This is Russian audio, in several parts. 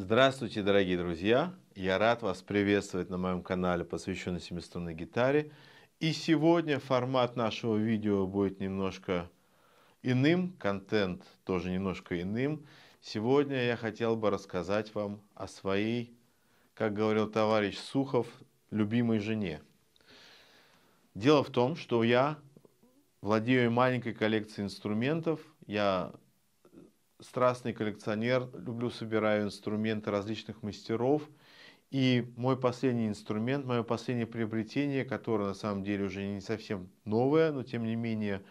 Здравствуйте, дорогие друзья! Я рад вас приветствовать на моем канале, посвященном семиструнной гитаре. И сегодня формат нашего видео будет немножко иным, контент тоже немножко иным. Сегодня я хотел бы рассказать вам о своей, как говорил товарищ Сухов, любимой жене. Дело в том, что я владею маленькой коллекцией инструментов. Я страстный коллекционер, люблю, собираю инструменты различных мастеров. И мой последний инструмент, мое последнее приобретение, которое на самом деле уже не совсем новое, но тем не менее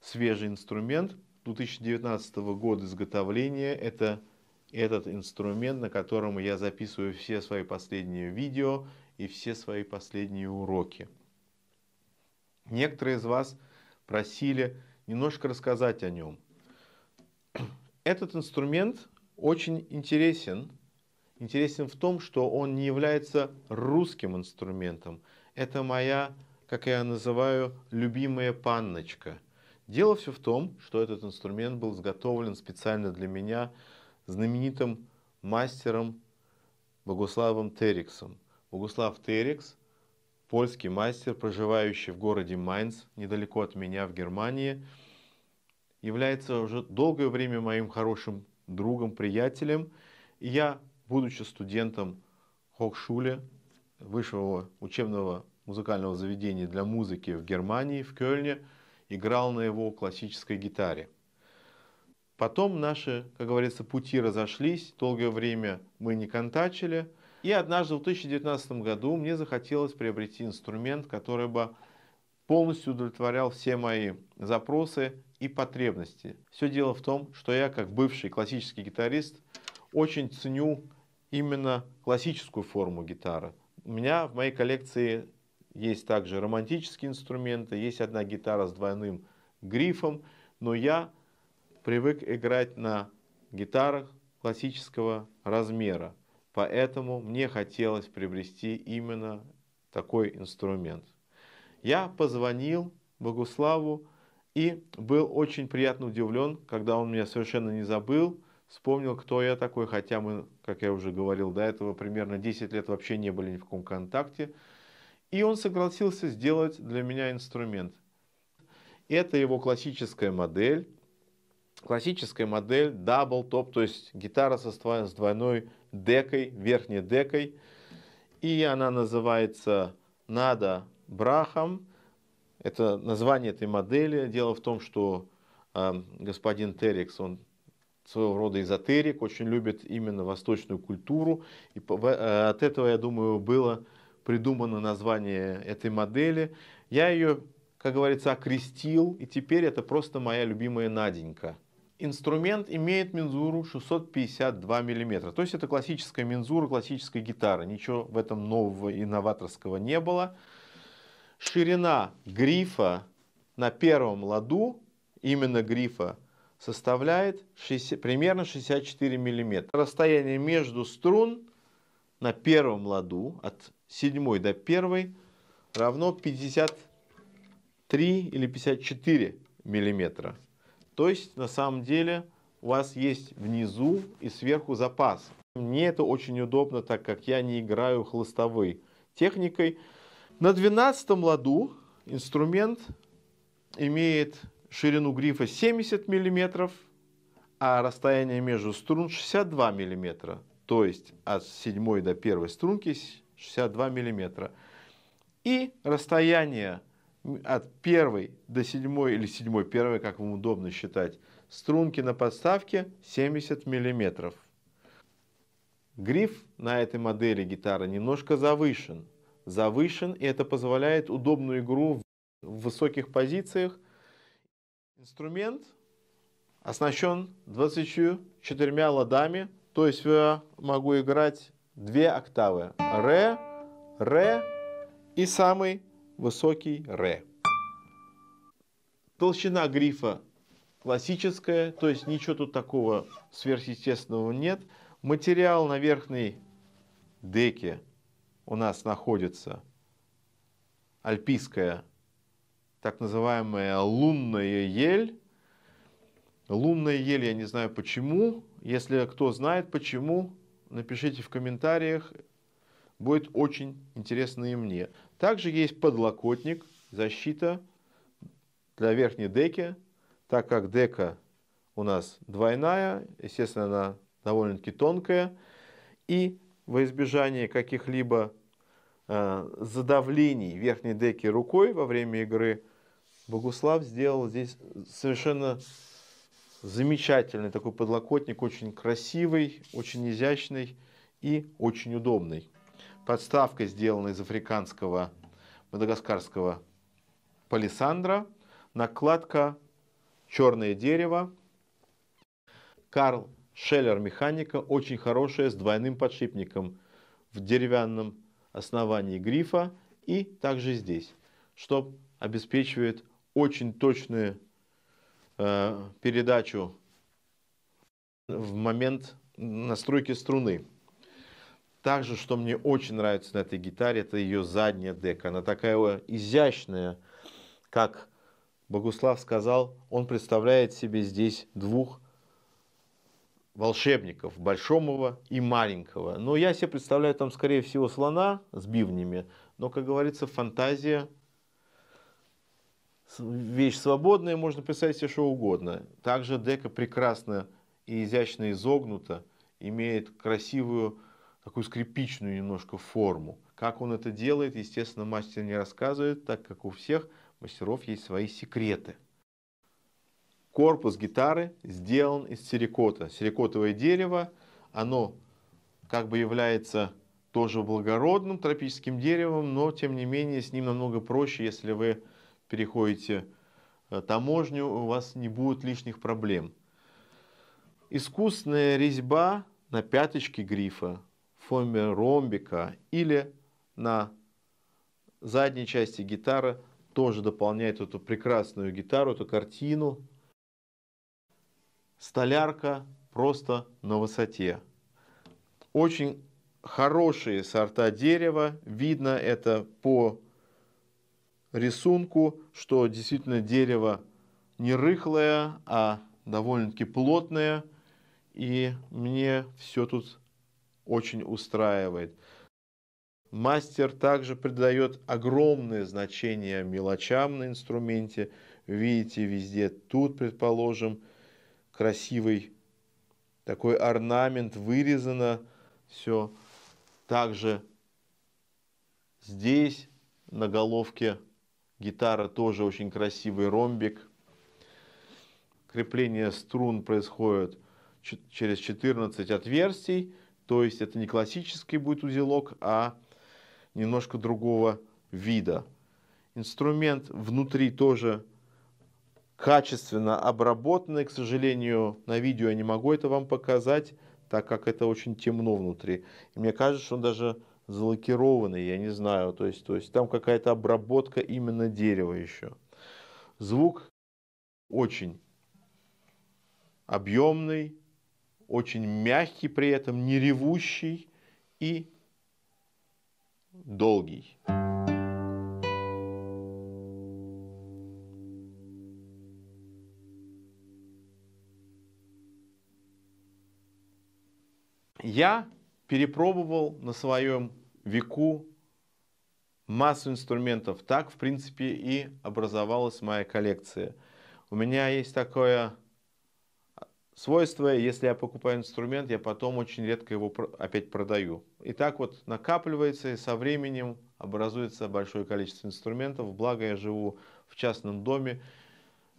свежий инструмент 2019 года изготовления, это этот инструмент, на котором я записываю все свои последние видео и все свои последние уроки. Некоторые из вас просили немножко рассказать о нем. Этот инструмент очень интересен. Интересен в том, что он не является русским инструментом. Это моя, как я называю, любимая панночка. Дело все в том, что этот инструмент был изготовлен специально для меня знаменитым мастером Богуславом Териксом. Богуслав Терикс, польский мастер, проживающий в городе Майнц, недалеко от меня в Германии, является уже долгое время моим хорошим другом, приятелем. И я, будучи студентом Хохшуле, высшего учебного музыкального заведения для музыки в Германии, в Кёльне, играл на его классической гитаре. Потом наши, как говорится, пути разошлись, долгое время мы не контачили. И однажды в 2019 году мне захотелось приобрести инструмент, который бы полностью удовлетворял все мои запросы и потребности. Все дело в том, что я, как бывший классический гитарист, очень ценю именно классическую форму гитары. У меня в моей коллекции есть также романтические инструменты, есть одна гитара с двойным грифом, но я привык играть на гитарах классического размера, поэтому мне хотелось приобрести именно такой инструмент. Я позвонил Богуславу и был очень приятно удивлен, когда он меня совершенно не забыл, вспомнил, кто я такой, хотя мы, как я уже говорил до этого, примерно 10 лет вообще не были ни в каком контакте. И он согласился сделать для меня инструмент. Это его классическая модель Double Top, то есть гитара с двойной декой, верхней декой. И она называется Нада Брахам. Это название этой модели. Дело в том, что господин Терикс, он своего рода эзотерик, очень любит именно восточную культуру. И от этого, я думаю, было придумано название этой модели. Я ее, как говорится, окрестил, и теперь это просто моя любимая Наденька. Инструмент имеет мензуру 652 мм. То есть это классическая мензура, классическая гитара. Ничего в этом нового и новаторского не было. Ширина грифа на первом ладу, именно грифа, составляет примерно 64 мм. Расстояние между струн на первом ладу от 7 до 1 равно 53 или 54 мм. То есть на самом деле у вас есть внизу и сверху запас. Мне это очень удобно, так как я не играю хлыстовой техникой. На 12 ладу инструмент имеет ширину грифа 70 мм, а расстояние между струн 62 мм. То есть от 7 до 1 струнки 62 мм. И расстояние от 1 до 7 или 7-1, как вам удобно считать, струнки на подставке 70 мм. Гриф на этой модели гитары немножко завышен. И это позволяет удобную игру в высоких позициях. Инструмент оснащен 24 ладами, то есть я могу играть 2 октавы. Ре, ре и самый высокий ре. Толщина грифа классическая, то есть ничего тут такого сверхъестественного нет. Материал на верхней деке у нас находится альпийская, так называемая лунная ель. Лунная ель, я не знаю почему. Если кто знает почему, напишите в комментариях, будет очень интересно и мне. Также есть подлокотник, защита для верхней деки, так как дека у нас двойная, естественно, она довольно-таки тонкая, и во избежание каких-либо задавлений верхней деки рукой во время игры Богуслав сделал здесь совершенно замечательный такой подлокотник, очень красивый, очень изящный и очень удобный. Подставка сделана из африканского мадагаскарского палисандра, накладка черное дерево. Карл Шеллер механика, очень хорошая, с двойным подшипником в деревянном основании грифа и также здесь, что обеспечивает очень точную передачу в момент настройки струны. Также, что мне очень нравится на этой гитаре, это ее задняя дека. Она такая изящная, как Богуслав сказал, он представляет себе здесь двух волшебников, большого и маленького. Но я себе представляю там, скорее всего, слона с бивнями, но, как говорится, фантазия вещь свободная, можно писать все что угодно. Также дека прекрасно и изящно изогнута, имеет красивую, такую скрипичную немножко форму. Как он это делает, естественно, мастер не рассказывает, так как у всех мастеров есть свои секреты. Корпус гитары сделан из террикота. Террикотовое дерево, оно как бы является тоже благородным тропическим деревом, но тем не менее с ним намного проще, если вы переходите таможню, у вас не будет лишних проблем. Искусная резьба на пяточке грифа, форме ромбика или на задней части гитары тоже дополняет эту прекрасную гитару, эту картину. Столярка просто на высоте. Очень хорошие сорта дерева. Видно это по рисунку, что действительно дерево не рыхлое, а довольно-таки плотное. И мне все тут очень устраивает. Мастер также придает огромное значение мелочам на инструменте. Видите, везде тут, предположим, красивый такой орнамент, вырезано все. Также здесь на головке гитара тоже очень красивый ромбик. Крепление струн происходит через 14 отверстий. То есть это не классический будет узелок, а немножко другого вида. Инструмент внутри тоже качественно обработанный. К сожалению, на видео я не могу это вам показать, так как это очень темно внутри. И мне кажется, что он даже залакированный, я не знаю. То есть там какая-то обработка именно дерева еще. Звук очень объемный, очень мягкий, при этом не ревущий и долгий. Я перепробовал на своем веку массу инструментов. Так, в принципе, и образовалась моя коллекция. У меня есть такое свойство: если я покупаю инструмент, я потом очень редко его опять продаю. И так вот накапливается, и со временем образуется большое количество инструментов. Благо я живу в частном доме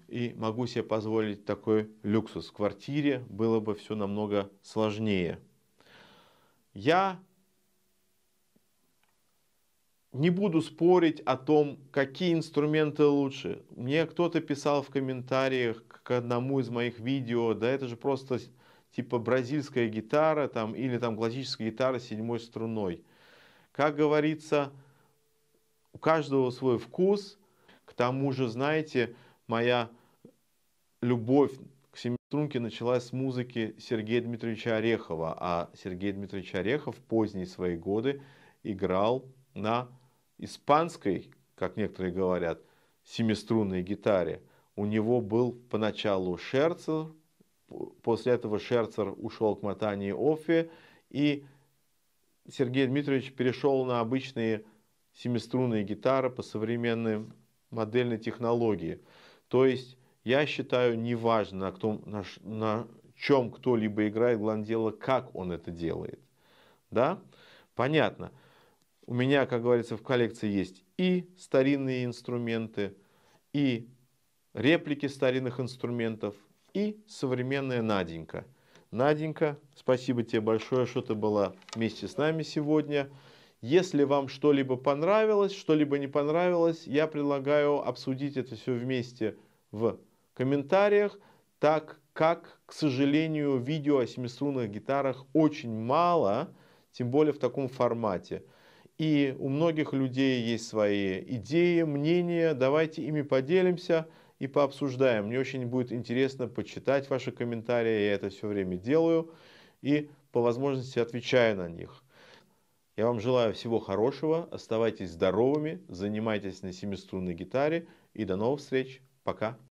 и могу себе позволить такой люксус. В квартире было бы все намного сложнее. Я не буду спорить о том, какие инструменты лучше. Мне кто-то писал в комментариях к одному из моих видео: да это же просто типа бразильская гитара там, или там классическая гитара с 7-й струной. Как говорится, у каждого свой вкус. К тому же, знаете, моя любовь к 7-струнке началась с музыки Сергея Дмитриевича Орехова. А Сергей Дмитриевич Орехов в поздние свои годы играл на испанской, как некоторые говорят, 7-струнной гитаре. У него был поначалу Шерцер, после этого Шерцер ушел к Матании Оффе, И Сергей Дмитриевич перешел на обычные семиструнные гитары по современной модельной технологии. То есть, я считаю, неважно, на чем кто-либо играет, главное дело, как он это делает. Да? Понятно. У меня, как говорится, в коллекции есть и старинные инструменты, и реплики старинных инструментов, и современная Наденька. Наденька, спасибо тебе большое, что ты была вместе с нами сегодня. Если вам что-либо понравилось, что-либо не понравилось, я предлагаю обсудить это все вместе в комментариях, так как, к сожалению, видео о семиструнных гитарах очень мало, тем более в таком формате. И у многих людей есть свои идеи, мнения, давайте ими поделимся и пообсуждаем. Мне очень будет интересно почитать ваши комментарии, я это все время делаю и по возможности отвечаю на них. Я вам желаю всего хорошего, оставайтесь здоровыми, занимайтесь на семиструнной гитаре и до новых встреч, пока!